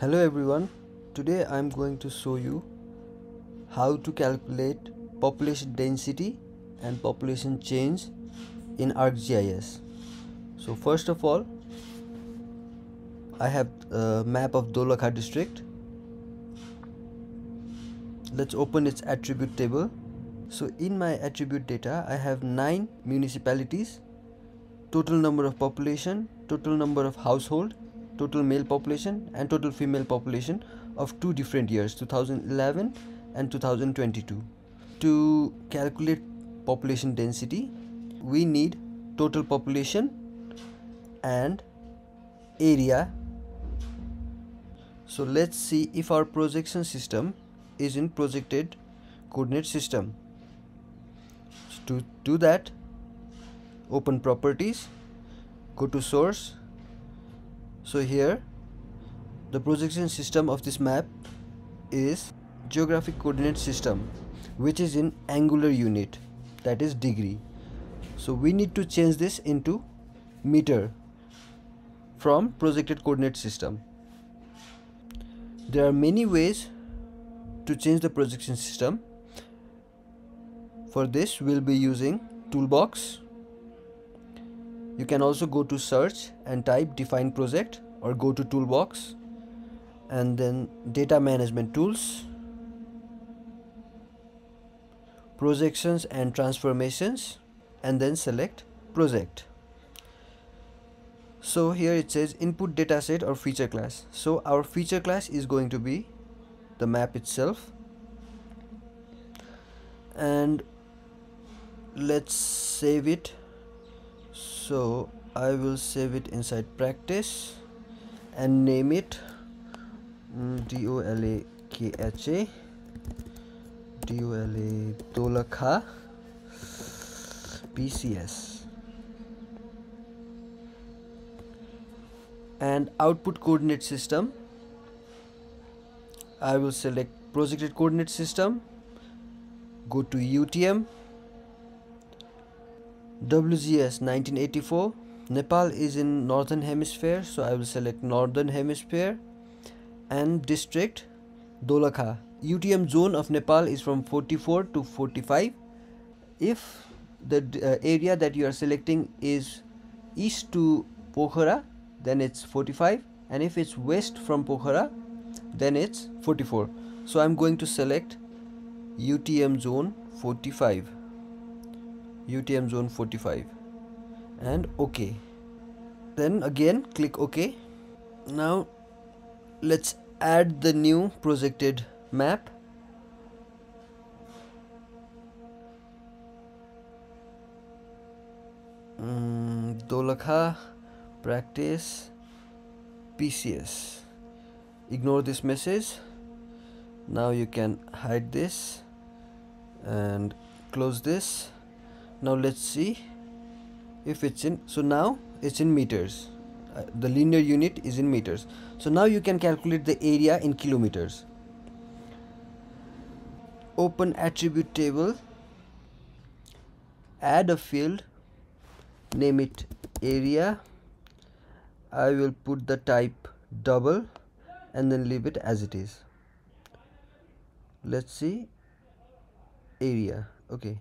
Hello everyone, today I am going to show you how to calculate population density and population change in ArcGIS. So first of all, I have a map of Dholakha district. Let's open its attribute table. So in my attribute data I have 9 municipalities, total number of population, total number of household, total male population and total female population of two different years, 2011 and 2022. To calculate population density, we need total population and area. So let's see if our projection system is in projected coordinate system. So to do that, open properties, go to source. So here the projection system of this map is geographic coordinate system, which is in angular unit, that is degree. So we need to change this into meter from projected coordinate system. There are many ways to change the projection system. For this we'll be using toolbox. You can also go to search and type define project, or go to toolbox and then data management tools, projections and transformations, and then select project. So here it says input dataset or feature class. So our feature class is going to be the map itself. And let's save it. So I will save it inside practice and name it Dholakha PCS. And output coordinate system, I will select projected coordinate system, go to UTM, WGS 1984. Nepal is in northern hemisphere, so I will select northern hemisphere, and district Dholakha. UTM zone of Nepal is from 44 to 45. If the area that you are selecting is east to Pokhara, then it's 45, and if it's west from Pokhara, then it's 44. So I'm going to select UTM zone 45. UTM zone 45 and OK. Then again click OK. Now let's add the new projected map. Dholakha practice PCS. Ignore this message. Now you can hide this and close this. Now let's see if it's in, so now it's in meters, the linear unit is in meters. So now you can calculate the area in kilometers. Open attribute table, add a field, name it area. I will put the type double and then leave it as it is. Let's see, area, okay.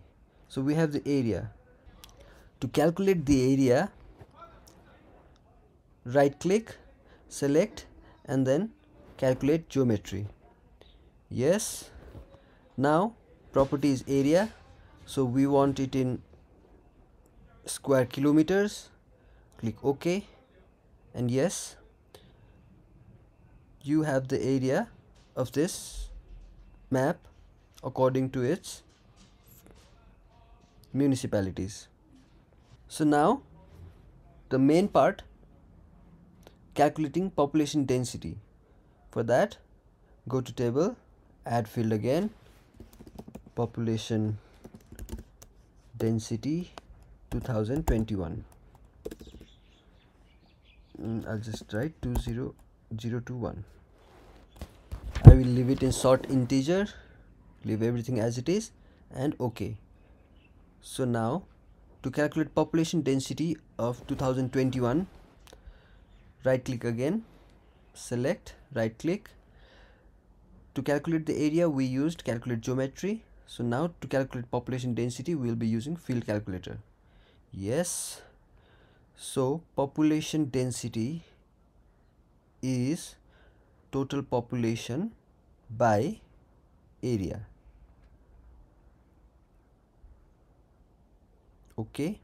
So we have the area. To calculate the area, right click, select and then calculate geometry. Yes. Now property is area, so we want it in square kilometers. Click OK and yes. You have the area of this map according to its municipalities. So now the main part, calculating population density. For that, go to table, add field again, population density 2021. I'll just write 20021. I will leave it in short integer, leave everything as it is and OK. So now to calculate population density of 2021, right click again, select right click. To calculate the area we used calculate geometry. So now to calculate population density we will be using field calculator. Yes. So population density is total population by area. Okay.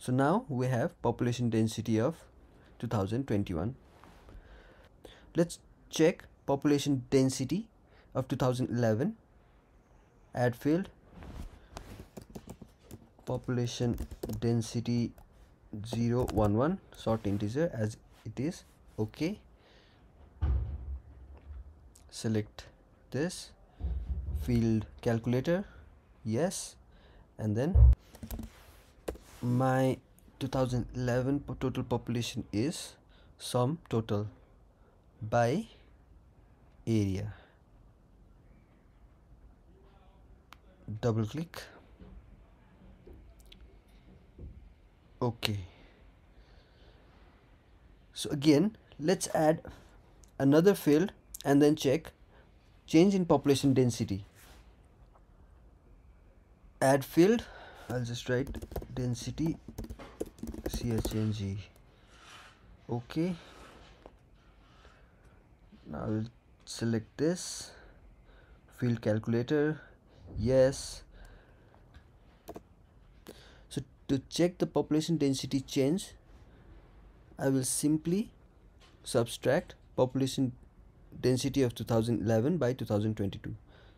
So now we have population density of 2021. Let's check population density of 2011. Add field. Population density 011, sort integer as it is. Okay. Select this field calculator. Yes. And then my 2011 total population is sum total by area. Double click. Okay. So again let's add another field and then check change in population density. Add field. I'll just write density CHNG. Okay. Now I'll select this field calculator. Yes. So to check the population density change, I will simply subtract population density of 2011 by 2022.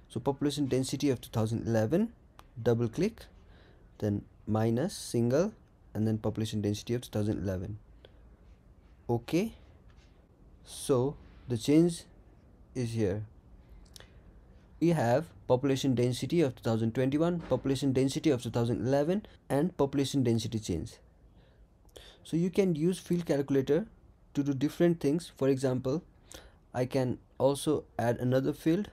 So population density of 2011, double click, then minus single, and then population density of 2011. Okay. So the change is here. We have population density of 2021, population density of 2011, and population density change. So you can use field calculator to do different things. For example, I can also add another field.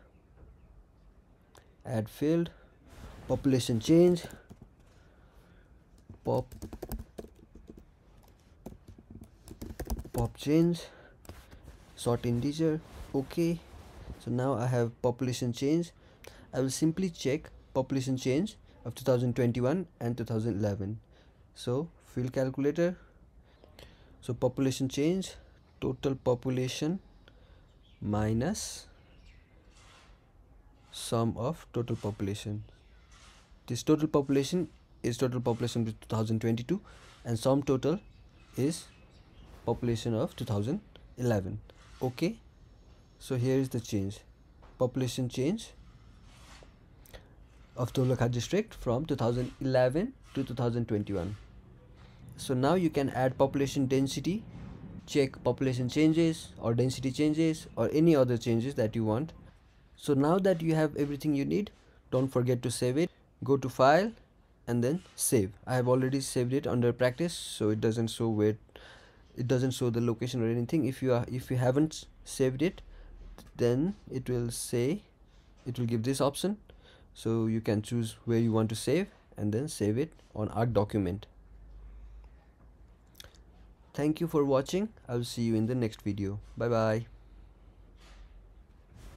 Add field, population change, pop change, sort integer. Okay. So now I have population change. I will simply check population change of 2021 and 2011. So field calculator. So population change, total population minus sum of total population. This total population is total population of 2022 and sum total is population of 2011. Okay. So here is the change. Population change of Dholakha district from 2011 to 2021. So now you can add population density, check population changes or density changes or any other changes that you want. So now that you have everything you need, don't forget to save it. Go to file and then save. I have already saved it under practice, so it doesn't show where, it doesn't show the location or anything. If you haven't saved it, then it will say, it will give this option, so you can choose where you want to save and then save it on Arc document. Thank you for watching. I will see you in the next video. Bye bye.